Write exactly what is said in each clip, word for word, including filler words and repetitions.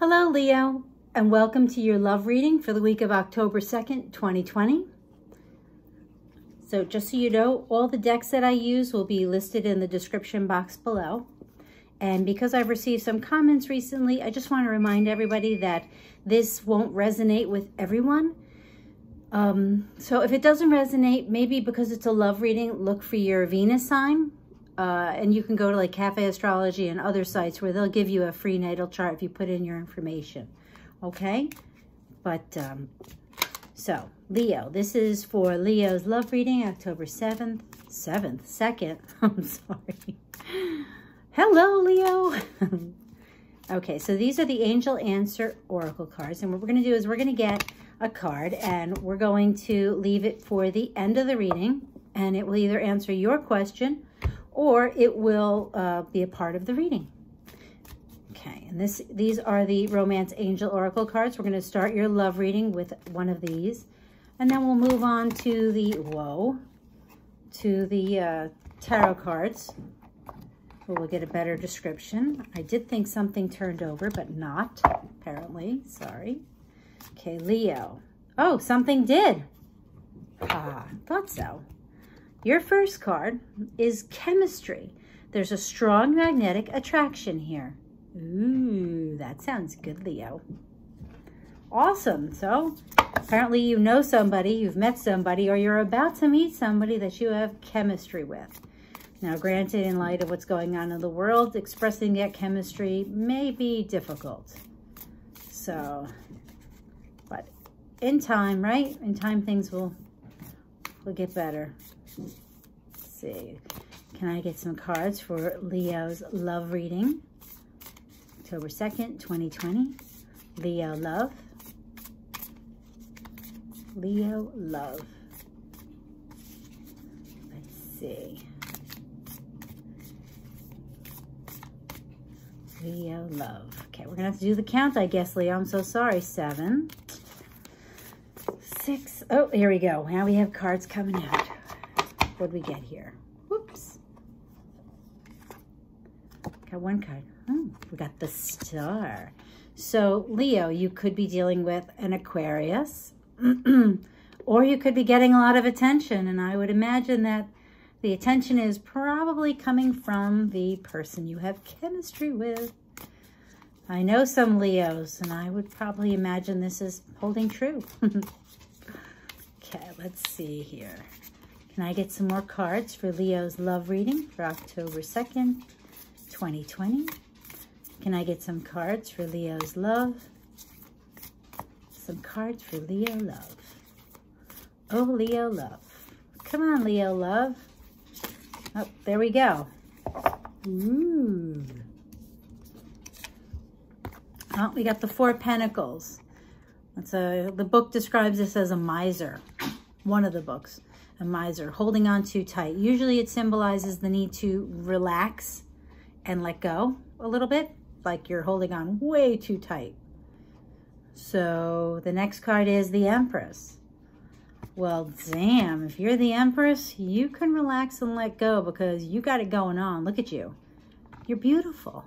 Hello, Leo, and welcome to your love reading for the week of October second, twenty twenty. So just so you know, all the decks that I use will be listed in the description box below. And because I've received some comments recently, I just want to remind everybody that this won't resonate with everyone. Um, so if it doesn't resonate, maybe because it's a love reading, look for your Venus sign. Uh, and you can go to like Cafe Astrology and other sites where they'll give you a free natal chart if you put in your information, okay? But, um, so, Leo, this is for Leo's love reading, October seventh, seventh, second, I'm sorry. Hello, Leo. Okay, so these are the Angel Answer Oracle cards, and what we're gonna do is we're gonna get a card, and we're going to leave it for the end of the reading, and it will either answer your question or it will uh, be a part of the reading. Okay, and this these are the Romance Angel Oracle cards. We're gonna start your love reading with one of these, and then we'll move on to the, whoa, to the uh, tarot cards, where we'll get a better description. I did think something turned over, but not, apparently, sorry. Okay, Leo. Oh, something did. Ah, thought so. Your first card is chemistry. There's a strong magnetic attraction here. Ooh, that sounds good, Leo. Awesome. So apparently you know somebody, you've met somebody, or you're about to meet somebody that you have chemistry with. Now, granted, in light of what's going on in the world, expressing that chemistry may be difficult. So, but in time, right? In time, things will, will get better. Let's see, can I get some cards for Leo's love reading? October second, twenty twenty. Leo love. Leo love. Let's see. Leo love. Okay, we're gonna have to do the count, I guess, Leo. I'm so sorry. Seven. Six. Oh, here we go. Now we have cards coming out. What'd we get here? Whoops. Got one card. Oh, we got the star. So, Leo, you could be dealing with an Aquarius, or you could be getting a lot of attention. And I would imagine that the attention is probably coming from the person you have chemistry with. I know some Leos, and I would probably imagine this is holding true. Okay, let's see here. Can I get some more cards for Leo's love reading for October second, twenty twenty? Can I get some cards for Leo's love? Some cards for Leo love. Oh, Leo love. Come on, Leo love. Oh, there we go. Ooh. Oh, we got the Four Pentacles. That's a, the book describes this as a miser. One of the books. A miser, holding on too tight. Usually it symbolizes the need to relax and let go a little bit, like you're holding on way too tight. So the next card is the Empress. Well, damn, if you're the Empress, you can relax and let go because you got it going on. Look at you. You're beautiful.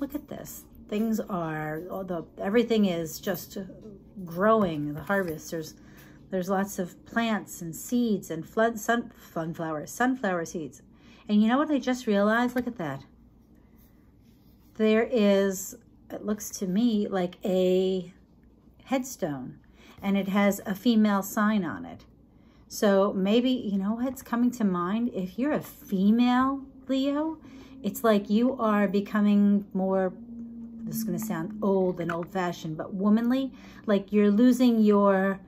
Look at this. Things are, although everything is just growing, the harvest, there's There's lots of plants and seeds and flood, sun, sunflower, sunflower seeds. And you know what I just realized? Look at that. There is, it looks to me like a headstone, and it has a female sign on it. So maybe, you know what's coming to mind? If you're a female, Leo, it's like you are becoming more, this is going to sound old and old-fashioned, but womanly. Like you're losing your...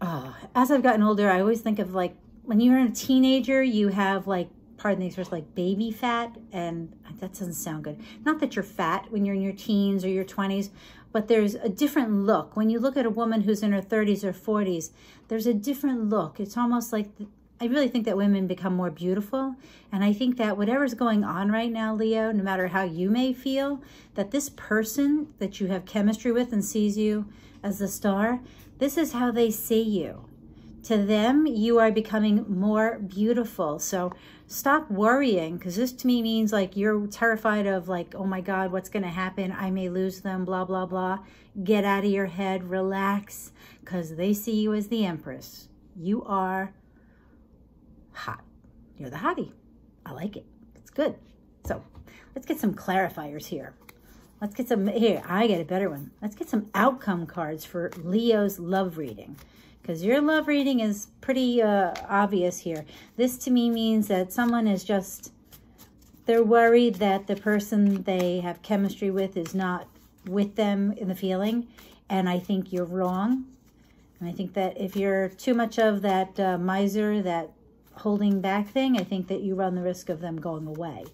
Oh, as I've gotten older, I always think of like, when you're a teenager, you have like, pardon the expression, like baby fat, and that doesn't sound good. Not that you're fat when you're in your teens or your twenties, but there's a different look. When you look at a woman who's in her thirties or forties, there's a different look. It's almost like, the, I really think that women become more beautiful. And I think that whatever's going on right now, Leo, no matter how you may feel, that this person that you have chemistry with and sees you as the star, this is how they see you. To them, you are becoming more beautiful. So Stop worrying, because this to me means like you're terrified of like, oh my God, what's going to happen? I may lose them, blah, blah, blah. Get out of your head, relax, because they see you as the Empress. You are hot. You're the hottie. I like it. It's good. So let's get some clarifiers here. Let's get some, here, I get a better one. Let's get some outcome cards for Leo's love reading, because your love reading is pretty uh, obvious here. This to me means that someone is just, they're worried that the person they have chemistry with is not with them in the feeling. And I think you're wrong. And I think that if you're too much of that uh, miser, that holding back thing, I think that you run the risk of them going away.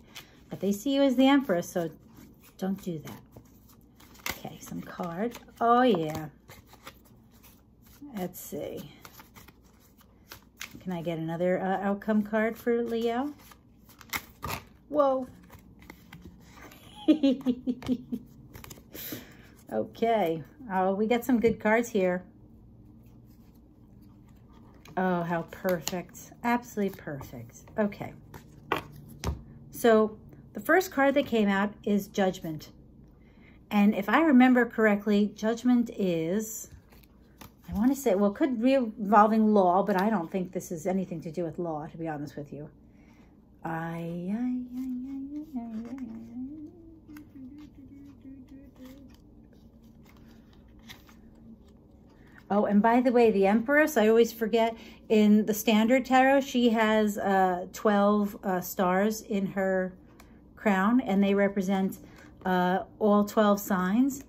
But they see you as the Empress, so don't do that. Okay, some cards. Oh, yeah. Let's see. Can I get another uh, outcome card for Leo? Whoa. Okay. Oh, we got some good cards here. Oh, how perfect. Absolutely perfect. Okay. So the first card that came out is Judgment. And if I remember correctly, Judgment is, I want to say, well, it could be involving law, but I don't think this is anything to do with law, to be honest with you. I, I, I, I, I, I, I. Oh, and by the way, the Empress, I always forget, in the standard tarot, she has uh, twelve uh, stars in her crown, and they represent uh, all twelve signs,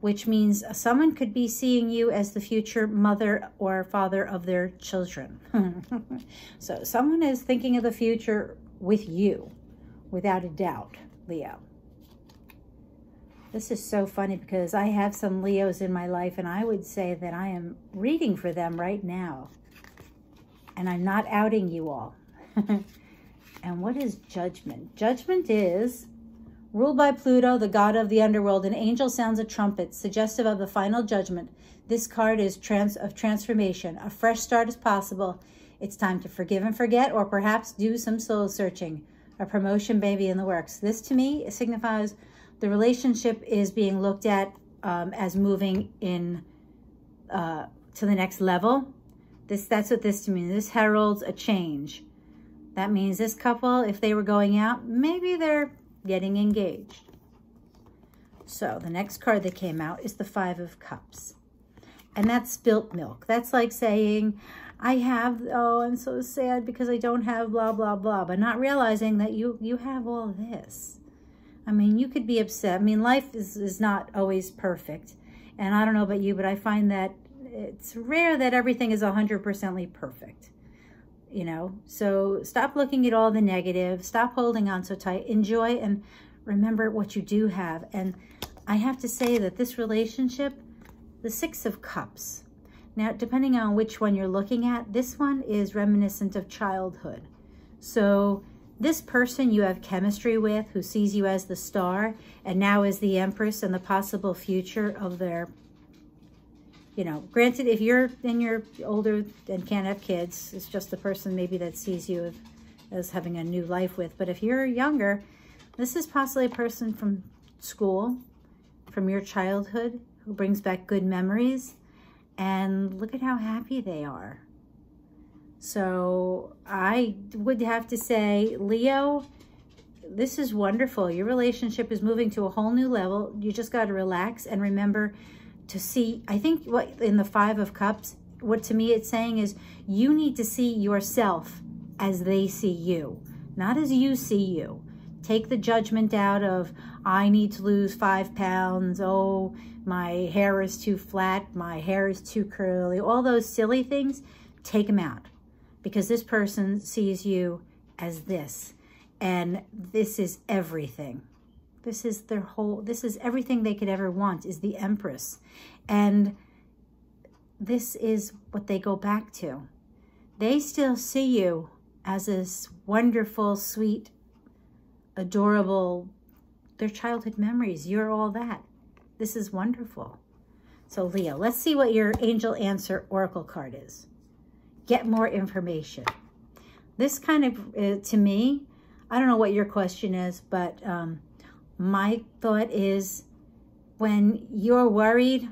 which means someone could be seeing you as the future mother or father of their children. So someone is thinking of the future with you, without a doubt, Leo. This is so funny because I have some Leos in my life, and I would say that I am reading for them right now. And I'm not outing you all. And what is Judgment? Judgment is ruled by Pluto, the god of the underworld. An angel sounds a trumpet, suggestive of the final judgment. This card is trans of transformation. A fresh start is possible. It's time to forgive and forget, or perhaps do some soul searching. A promotion may be in the works. This to me signifies the relationship is being looked at um, as moving in uh, to the next level. This, that's what this to me. This heralds a change. That means this couple, if they were going out, maybe they're getting engaged. So the next card that came out is the Five of Cups. And that's spilt milk. That's like saying, I have, oh, I'm so sad because I don't have blah, blah, blah. But not realizing that you, you have all this. I mean, you could be upset. I mean, life is, is not always perfect. And I don't know about you, but I find that it's rare that everything is one hundred percent perfect. You know, so stop looking at all the negative, stop holding on so tight, enjoy and remember what you do have. And I have to say that this relationship, the Six of Cups, now depending on which one you're looking at, this one is reminiscent of childhood. So this person you have chemistry with, who sees you as the star and now as the Empress and the possible future of their, you know, granted, if you're then you're older and can't have kids, it's just the person maybe that sees you as having a new life with. But if you're younger, this is possibly a person from school, from your childhood, who brings back good memories. And look at how happy they are. So I would have to say, Leo, this is wonderful. Your relationship is moving to a whole new level. You just got to relax and remember to see, I think what in the Five of Cups, what to me it's saying is you need to see yourself as they see you, not as you see you. Take the judgment out of, I need to lose five pounds. Oh, my hair is too flat. My hair is too curly. All those silly things, take them out because this person sees you as this. And this is everything. This is their whole, this is everything they could ever want is the Empress. And this is what they go back to. They still see you as this wonderful, sweet, adorable, their childhood memories. You're all that. This is wonderful. So Leo, let's see what your Angel Answer Oracle card is. Get more information. This kind of, uh, to me, I don't know what your question is, but um, my thought is when you're worried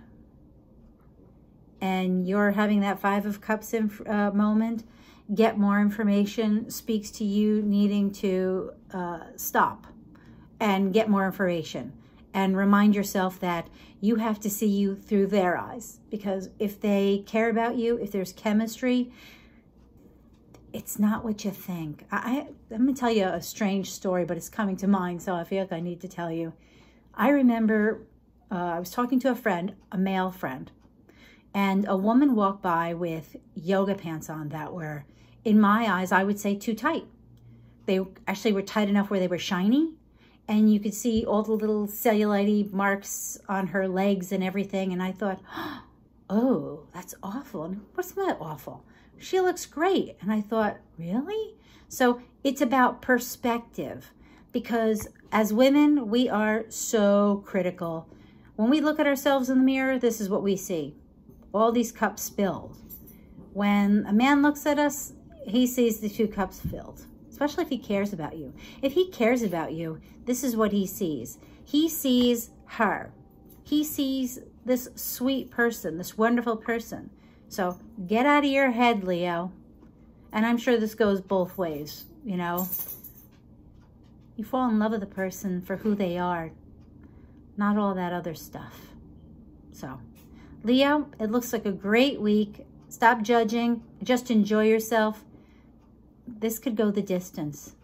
and you're having that Five of Cups in, uh, moment, get more information speaks to you needing to uh, stop and get more information and remind yourself that you have to see you through their eyes, because if they care about you, if there's chemistry, it's not what you think. I, I'm going to tell you a strange story, but it's coming to mind, so I feel like I need to tell you. I remember uh, I was talking to a friend, a male friend, and a woman walked by with yoga pants on that were, in my eyes, I would say too tight. They actually were tight enough where they were shiny, and you could see all the little cellulite marks on her legs and everything. And I thought, oh, that's awful. And what's that awful? She looks great. And I thought, really? So it's about perspective, because as women, we are so critical. When we look at ourselves in the mirror, this is what we see. All these cups spilled. When a man looks at us, he sees the two cups filled, especially if he cares about you. If he cares about you, this is what he sees. He sees her. He sees this sweet person, this wonderful person. So get out of your head, Leo. And I'm sure this goes both ways, you know. You fall in love with a person for who they are, not all that other stuff. So, Leo, it looks like a great week. Stop judging. Just enjoy yourself. This could go the distance,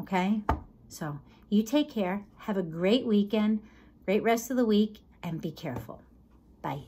okay? So you take care. Have a great weekend, great rest of the week, and be careful. Bye.